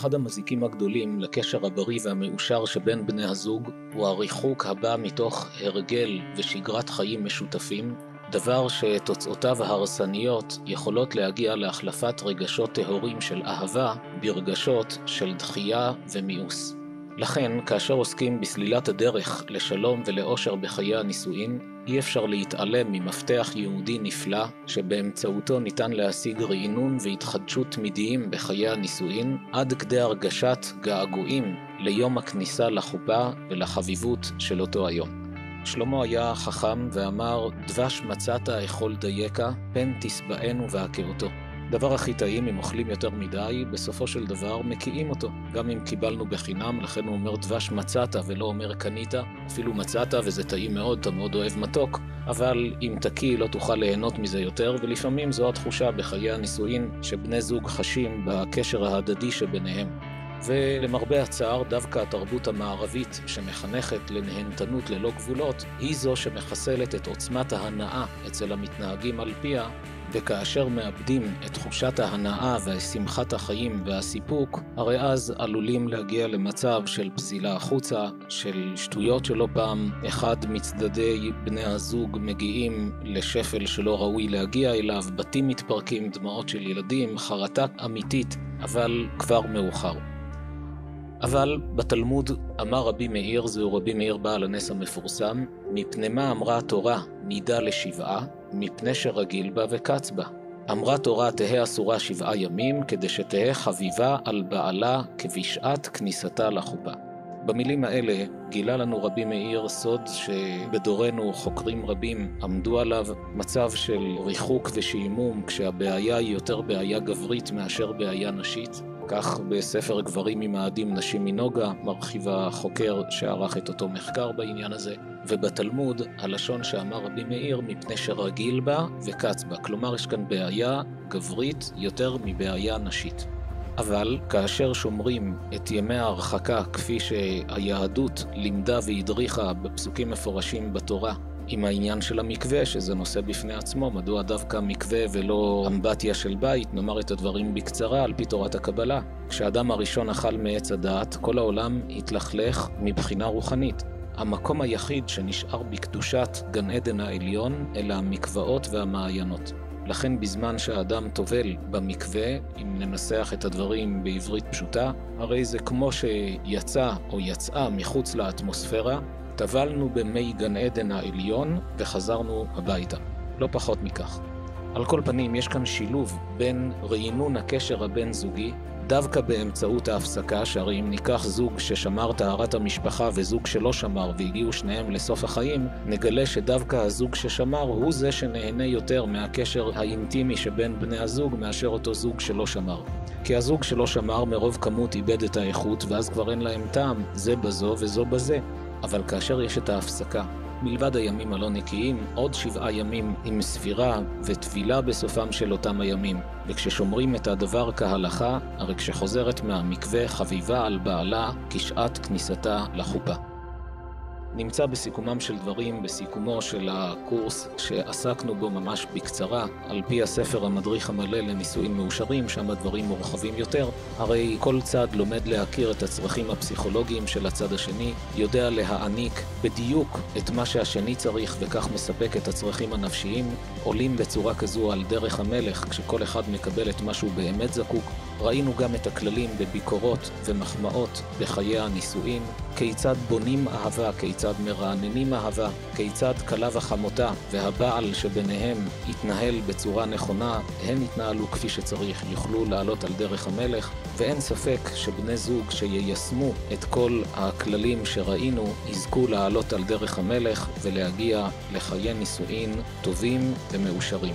אחד המזיקים הגדולים לקשר הבריא והמאושר שבין בני הזוג הוא הריחוק הבא מתוך הרגל ושגרת חיים משותפים, דבר שתוצאותיו ההרסניות יכולות להגיע להחלפת רגשות טהורים של אהבה ברגשות של דחייה ומיאוס. לכן, כאשר עוסקים בסלילת הדרך לשלום ולאושר בחיי הנישואין, אי אפשר להתעלם ממפתח יהודי נפלא שבאמצעותו ניתן להשיג רעינון והתחדשות תמידיים בחיי הנישואין, עד כדי הרגשת געגועים ליום הכניסה לחופה ולחביבות של אותו היום. שלמה היה חכם ואמר, דבש מצאת אכול דייקה, פן תשבענו והקעותו. דבר הכי טעים, אם אוכלים יותר מדי, בסופו של דבר מקיאים אותו. גם אם קיבלנו בחינם, לכן הוא אומר דבש מצאת ולא אומר קנית, אפילו מצאת וזה טעים מאוד, אתה מאוד אוהב מתוק, אבל אם תקיא לא תוכל ליהנות מזה יותר, ולפעמים זו התחושה בחיי הנישואין שבני זוג חשים בקשר ההדדי שביניהם. ולמרבה הצער, דווקא התרבות המערבית שמחנכת לנהנתנות ללא גבולות, היא זו שמחסלת את עוצמת ההנאה אצל המתנהגים על פיה, וכאשר מאבדים את תחושת ההנאה ושמחת החיים והסיפוק, הרי אז עלולים להגיע למצב של פזילה החוצה, של שטויות שלא פעם, אחד מצדדי בני הזוג מגיעים לשפל שלא ראוי להגיע אליו, בתים מתפרקים, דמעות של ילדים, חרטה אמיתית, אבל כבר מאוחר. אבל בתלמוד אמר רבי מאיר, זהו רבי מאיר בעל הנס המפורסם, מפני מה אמרה התורה נידה לשבעה, מפני שרגיל בה וקץ בה. אמרה תורה תהא אסורה 7 ימים, כדי שתהא חביבה על בעלה כבשעת כניסתה לחופה. במילים האלה גילה לנו רבי מאיר סוד שבדורנו חוקרים רבים עמדו עליו, מצב של ריחוק ושימום כשהבעיה היא יותר בעיה גברית מאשר בעיה נשית. כך בספר גברים ממאדים נשים מנוגה, מרחיב החוקר שערך את אותו מחקר בעניין הזה, ובתלמוד הלשון שאמר רבי מאיר מפני שרגיל בה וקץ בה, כלומר יש כאן בעיה גברית יותר מבעיה נשית. אבל כאשר שומרים את ימי ההרחקה כפי שהיהדות לימדה והדריכה בפסוקים מפורשים בתורה, עם העניין של המקווה, שזה נושא בפני עצמו, מדוע דווקא מקווה ולא אמבטיה של בית, נאמר את הדברים בקצרה על פי תורת הקבלה. כשאדם הראשון אכל מעץ הדעת, כל העולם התלכלך מבחינה רוחנית. המקום היחיד שנשאר בקדושת גן עדן העליון, אלא המקוואות והמעיינות. לכן בזמן שהאדם טובל במקווה, אם ננסח את הדברים בעברית פשוטה, הרי זה כמו שיצא או יצאה מחוץ לאטמוספירה, טבלנו במי גן עדן העליון וחזרנו הביתה, לא פחות מכך. על כל פנים, יש כאן שילוב בין רעינון הקשר הבין זוגי, דווקא באמצעות ההפסקה, שהרי אם ניקח זוג ששמר טהרת המשפחה וזוג שלא שמר והגיעו שניהם לסוף החיים, נגלה שדווקא הזוג ששמר הוא זה שנהנה יותר מהקשר האינטימי שבין בני הזוג מאשר אותו זוג שלא שמר. כי הזוג שלא שמר מרוב כמות איבד את האיכות ואז כבר אין להם טעם, זה בזו וזו בזה. אבל כאשר יש את ההפסקה, מלבד הימים הלא נקיים, עוד 7 ימים עם ספירה וטבילה בסופם של אותם הימים. וכששומרים את הדבר כהלכה, הרי כשחוזרת מהמקווה חביבה על בעלה כשעת כניסתה לחופה. נמצא בסיכומם של דברים, בסיכומו של הקורס שעסקנו בו ממש בקצרה, על פי הספר המדריך המלא לנישואים מאושרים, שם הדברים מורחבים יותר. הרי כל צד לומד להכיר את הצרכים הפסיכולוגיים של הצד השני, יודע להעניק בדיוק את מה שהשני צריך וכך מספק את הצרכים הנפשיים, עולים בצורה כזו על דרך המלך כשכל אחד מקבל את מה שהוא באמת זקוק. ראינו גם את הכללים בביקורות ומחמאות בחיי הנישואים, כיצד בונים אהבה, כיצד מרעננים אהבה, כיצד כלה וחמותה והבעל שביניהם יתנהל בצורה נכונה, הם יתנהלו כפי שצריך, יוכלו לעלות על דרך המלך, ואין ספק שבני זוג שיישמו את כל הכללים שראינו יזכו לעלות על דרך המלך ולהגיע לחיי נישואים טובים ומאושרים.